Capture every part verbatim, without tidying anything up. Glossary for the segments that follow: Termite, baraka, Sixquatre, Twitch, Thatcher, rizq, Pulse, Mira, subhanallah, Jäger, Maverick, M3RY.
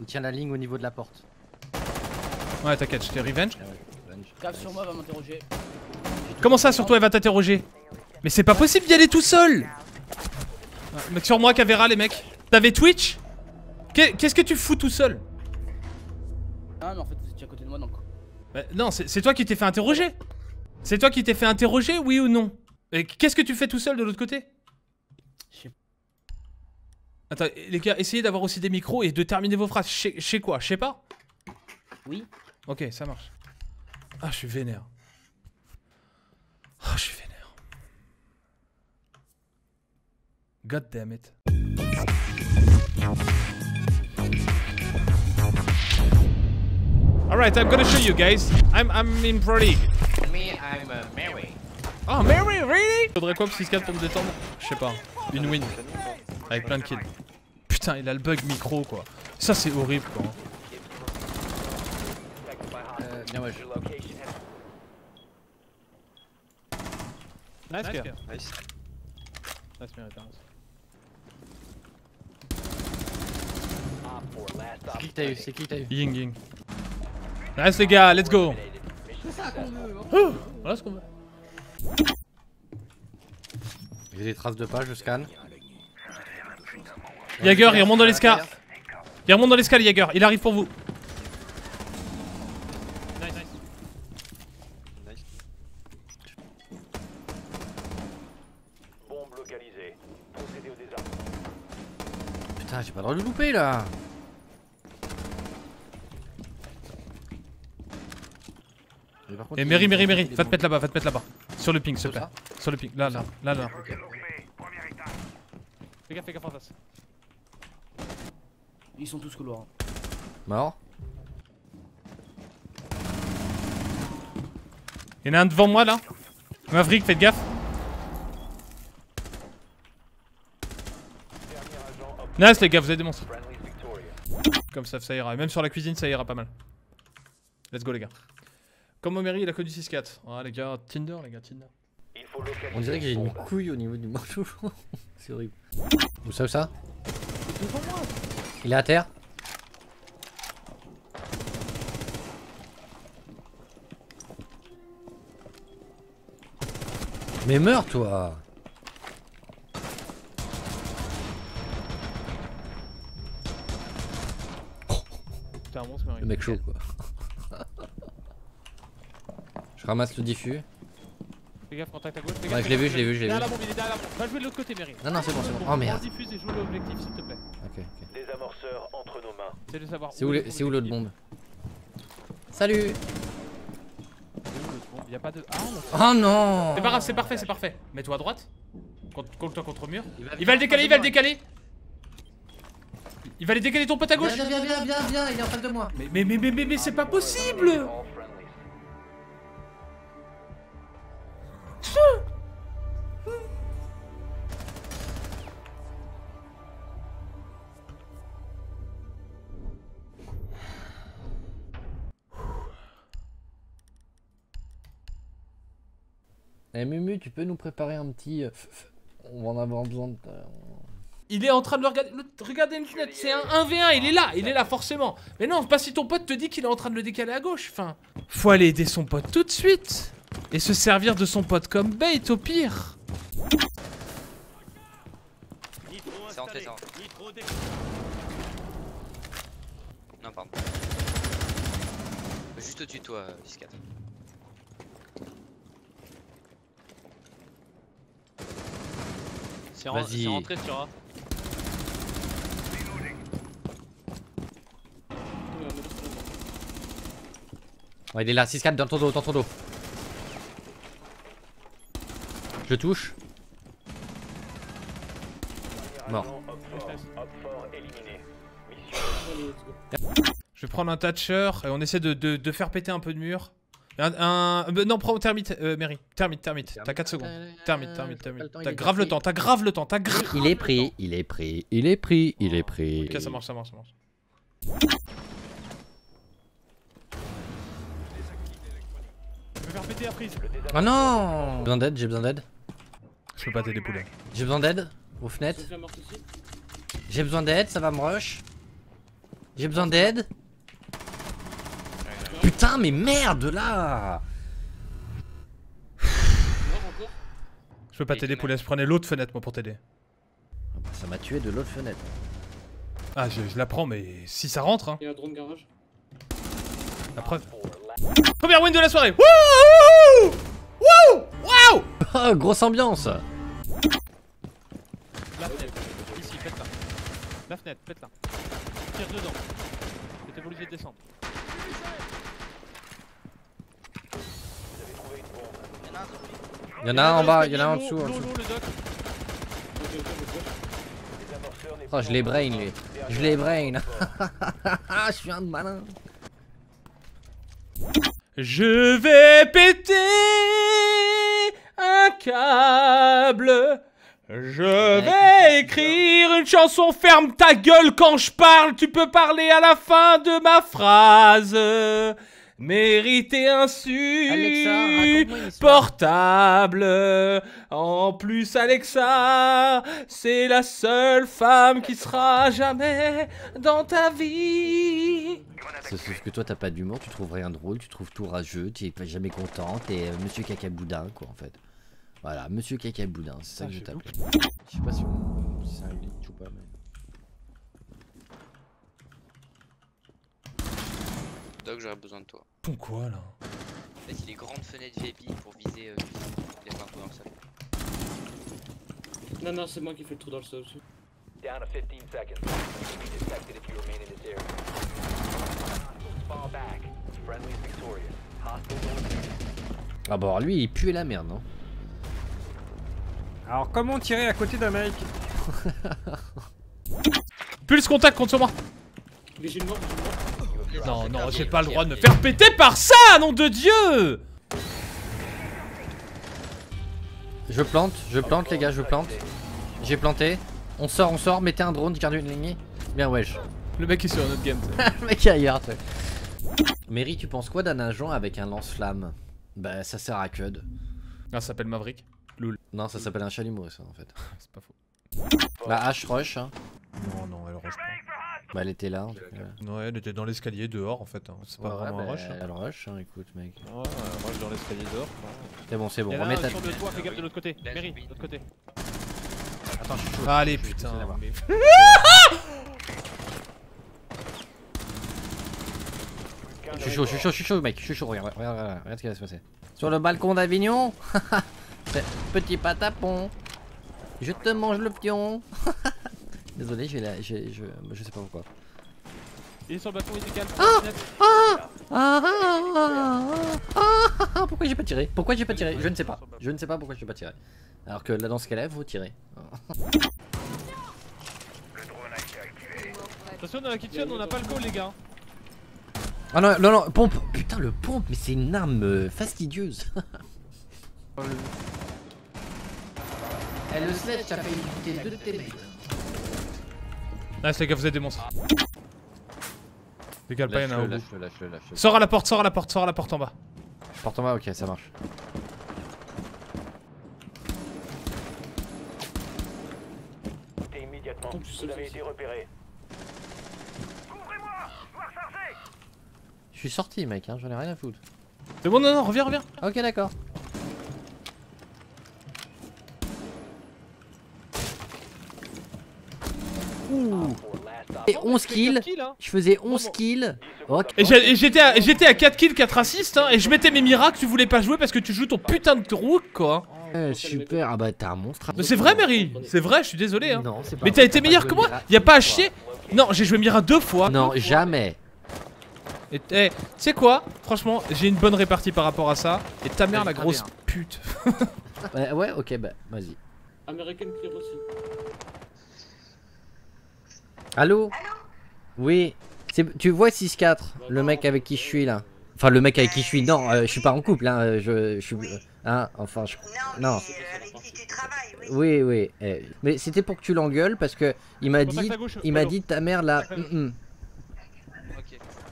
On tient la ligne au niveau de la porte. Ouais, t'inquiète, je t'ai revenge. Ouais, revenge. Cave sur moi va m'interroger. Comment ça, sur toi, elle va t'interroger? Mais c'est pas possible d'y aller tout seul! Ah, mec, sur moi, Cavera, les mecs. T'avais Twitch? Qu'est-ce que tu fous tout seul? Ah, mais en fait, vous étiez à côté de moi, donc. Bah, non, c'est toi qui t'es fait interroger! C'est toi qui t'es fait interroger, oui ou non? Qu'est-ce que tu fais tout seul de l'autre côté? Je sais pas. Attends, les gars, essayez d'avoir aussi des micros et de terminer vos phrases. Je sais quoi? Je sais pas? Oui. Ok, ça marche. Ah, je suis vénère. Ah, je suis vénère. God damn it. Alright, I'm gonna show you guys. I'm, I'm M three ry. Me, I'm uh, Mary. Oh, Mary, really? Faudrait quoi, six quatre pour me détendre? Je sais pas. Une win. Avec plein de kills. Putain, il a le bug micro, quoi. Ça, c'est horrible, quoi. Euh, bien, ouais. Nice, nice girl. Nice. Nice Mira, t'as qui t'as eu, c'est qui t'as eu? Ying Ying. Nice les gars, let's go. C'est ça qu'on veut. Ouh, voilà ce qu'on veut. J'ai des traces de pas, je scanne. Jäger, il remonte dans l'escalier. Il remonte dans l'escalier, Jäger. Il arrive pour vous. Putain, j'ai pas le droit de louper là. Et Mary, Mary, Mary, va te mettre là-bas, va te mettre là-bas. Sur le ping, s'il te plaît. Sur le ping, là, là, là, là. Okay. Fais gaffe, fais gaffe en face. Ils sont tous couloirs. Hein. Mort. Il y en a un devant moi là. Maverick, faites gaffe. Nice les gars, vous avez des monstres. Comme ça, ça ira. Et même sur la cuisine, ça ira pas mal. Let's go les gars. Comme Omeri, il a connu six quatre. Ah les gars, Tinder, les gars, Tinder. On dirait que j'ai une couille au niveau du marteau. C'est horrible. Où ça, où ça? Il est à terre. Mais meurs toi. Le mec chaud quoi. Je ramasse le diffus. Fais gaffe, contact à gauche. Fais gaffe, ouais, je l'ai vu, je l'ai vu, je l'ai vu. Là, là, bon, il est derrière la bombe. Va jouer de l'autre côté, Mary. Non, non, c'est bon, c'est bon. Oh merde. Diffuse et joue l'objectif, s'il te plaît. Ok, ok. Les amorceurs entre nos mains. C'est de savoir. C'est où, c'est où l'autre bombe? Salut. Il y a pas de. Ah, oh non. C'est pas grave, c'est parfait, c'est parfait. Mets-toi à droite. Colle-toi contre le mur. Il va le décaler, il va le décaler. Il va aller décaler ton pote à gauche. Viens, viens, viens, viens, viens, il est en face de moi. Mais, mais, mais, mais, mais, mais c'est pas possible. Eh hey, Mumu, tu peux nous préparer un petit... On va en avoir besoin de... Il est en train de le regarder... Regardez une fenêtre, c'est un un v un, il est là, il est là forcément. Mais non, pas si ton pote te dit qu'il est en train de le décaler à gauche, enfin... Faut aller aider son pote tout de suite. Et se servir de son pote comme bait au pire. C'est rentré, c'est rentré. Non, pardon. Juste au-dessus de toi, six quatre. C'est rentré sur A. Ouais, il est là, six quatre dans ton dos, dans ton dos. Je touche. Mort. Je vais prendre un Thatcher et on essaie de, de, de faire péter un peu de mur. Un, un, non, prends Termite, euh, Mary. Termite, Termite. T'as quatre secondes. Termite, Termite, Termite. T'as grave le temps, t'as grave le temps, t'as grave. Il est pris, il est pris, il est pris, il est pris. Ok, ça marche, ça marche, ça marche. Je vais faire péter la prise. Ah non! J'ai besoin d'aide, j'ai besoin d'aide. Je peux pas t'aider, poulet. J'ai besoin d'aide aux fenêtres. J'ai besoin d'aide, ça va me rush. J'ai besoin d'aide. Putain, mais merde là. Je peux pas t'aider, Poulet. Je prenais l'autre fenêtre moi pour t'aider. Ça m'a tué de l'autre fenêtre. Ah, je, je la prends, mais si ça rentre. Hein. Il y a un drone garage. La preuve. Première win de la soirée. Wouh! Wouh! Waouh! Oh, grosse ambiance. La fenêtre, ici, pète-la. La fenêtre, pète-la. Tire dedans. J'étais obligé de descendre. Il y en a un en bas, il y en a un en dessous. Oh, je les brain, lui. Je les brain. Je suis un malin. Je vais péter un câble. Je vais écrire une chanson. Ferme ta gueule quand je parle. Tu peux parler à la fin de ma phrase. Mériter un supportable. En plus, Alexa, c'est la seule femme qui sera jamais dans ta vie. Sauf que toi, t'as pas d'humour, tu trouves rien drôle, tu trouves tout rageux, tu es jamais content, t'es euh, Monsieur Cacaboudin, quoi, en fait. Voilà, Monsieur Cacaboudin, c'est ça ah, que je t'appelle. Je sais pas si on... c'est un glitch ou pas, mais... Doc, j'aurais besoin de toi. Pour quoi là? En fait, il est grande fenêtre V I P pour viser euh, les partout dans le sol. Non, non, c'est moi qui fais le trou dans le sol aussi. Down to fifteen seconds. Detected if you remain in this area. Fall back. Friendly victorious. Hostile victorious. Ah, bon, lui, il pue la merde, non? Alors, comment tirer à côté d'un mec? Pulse contact, compte sur moi. Mais j'ai une mort, j'ai une mort. Non, non, j'ai pas le droit de me faire péter par ça, nom de Dieu! Je plante, je plante, les gars, je plante. J'ai planté. On sort, on sort, mettez un drone, gardez une ligne. Bien, wesh. Le mec est sur un autre game. Le mec est ailleurs, toi. Mary, tu penses quoi d'un agent avec un lance-flamme? Bah, ça sert à Q U D. Ah, ça s'appelle Maverick. Loul. Non, ça s'appelle un chalumeau, ça, en fait. C'est pas faux. La hache rush, hein. Non, non, elle rush pas. Bah, elle était là en tout cas. Ouais, elle était dans l'escalier dehors en fait. Hein. C'est ouais, pas ouais, vraiment bah, un rush. Elle hein. rush, hein, écoute, mec. Ouais, oh, elle rush dans l'escalier dehors. C'est bon, c'est bon. Remets ta. Sur le toit, fais gaffe de l'autre côté. Mary, de l'autre côté. Attends, je suis chaud. Allez, je putain. Mais... je suis chaud, je suis chaud, je suis chaud, mec. Je suis chaud, regarde, regarde, regarde, regarde ce qui va se passer. Sur le balcon d'Avignon. Petit patapon. Je te mange le pion. Désolé, j'ai la, j'ai, je, je sais pas pourquoi. Il est sur le bâton, il est calme. Ah ah ah ah ah ah. Pourquoi j'ai pas tiré? Pourquoi j'ai pas tiré? Je ne sais pas. Je ne sais pas pourquoi j'ai pas tiré. Alors que là dans ce cas-là, vous tirez. Attention dans la kitchen, on n'a pas le call les gars. Ah non, non, non, pompe. Putain le pompe, mais c'est une arme fastidieuse. Eh le sledge, t'as fait une deux de tes bêtes. Nice les gars, vous êtes des monstres. Dégale pas, y'en a un au bout. Sors à la porte, sors à la porte, sors à la porte en bas. Porte en bas, ok, ça marche. Je suis sorti mec, hein, j'en ai rien à foutre. C'est bon, non, non, reviens, reviens. Ok, d'accord. Et onze kills, je faisais onze kills. Okay. Et j'étais à, à quatre kills, quatre assists, hein, et je mettais mes Mira que tu voulais pas jouer parce que tu joues ton putain de rook quoi. Euh, super, ah bah t'es un monstre. Mais c'est vrai, Mary, c'est vrai, je suis désolé. Hein. Non, mais t'as été meilleur que moi, y'a pas à chier. Non, j'ai joué Mira deux fois. Non, jamais. Et tu sais quoi, franchement, j'ai une bonne répartie par rapport à ça. Et ta mère, la grosse pute. euh, ouais, ok, bah vas-y. American Clear aussi. Allô? Oui, tu vois six quatre, le mec avec qui je suis là. Enfin, le mec avec qui je suis, non, euh, je suis pas en couple, hein, je, je suis... Hein, enfin, je... Non, avec qui tu travailles, oui. Oui, oui, eh. Mais c'était pour que tu l'engueules parce que il m'a dit, il m'a dit ta mère là... Mm -mm.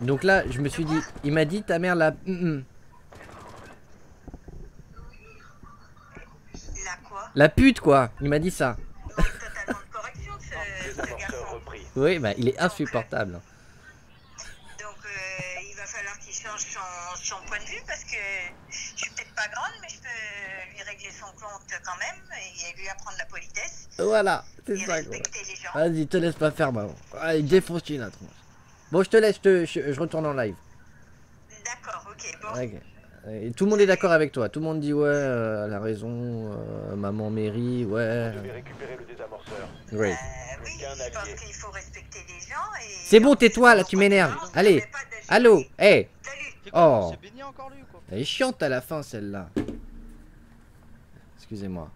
Donc là, je me suis dit, il m'a dit ta mère là... Mm -mm. La quoi? La pute quoi, il m'a dit ça. Oui, bah il est insupportable. son, son point de vue parce que je suis peut-être pas grande, mais je peux lui régler son compte quand même et lui apprendre la politesse. Voilà, c'est ça. Respecter les gens. Vas-y, te laisse pas faire, maman. Allez, défonce-tu la tronche. Bon, je te laisse, je, je, je retourne en live. D'accord, ok, bon. Okay. Et tout le monde est d'accord avec toi. Tout le monde dit ouais, euh, elle a raison, euh, maman Mary, ouais. Je vais récupérer le désamorceur. Great. Euh, oui, je pense qu'il faut respecter les gens et... C'est bon, tais-toi là, tu m'énerves. Allez, allô, hey. Oh. Elle est chiante à la fin celle-là. Excusez-moi.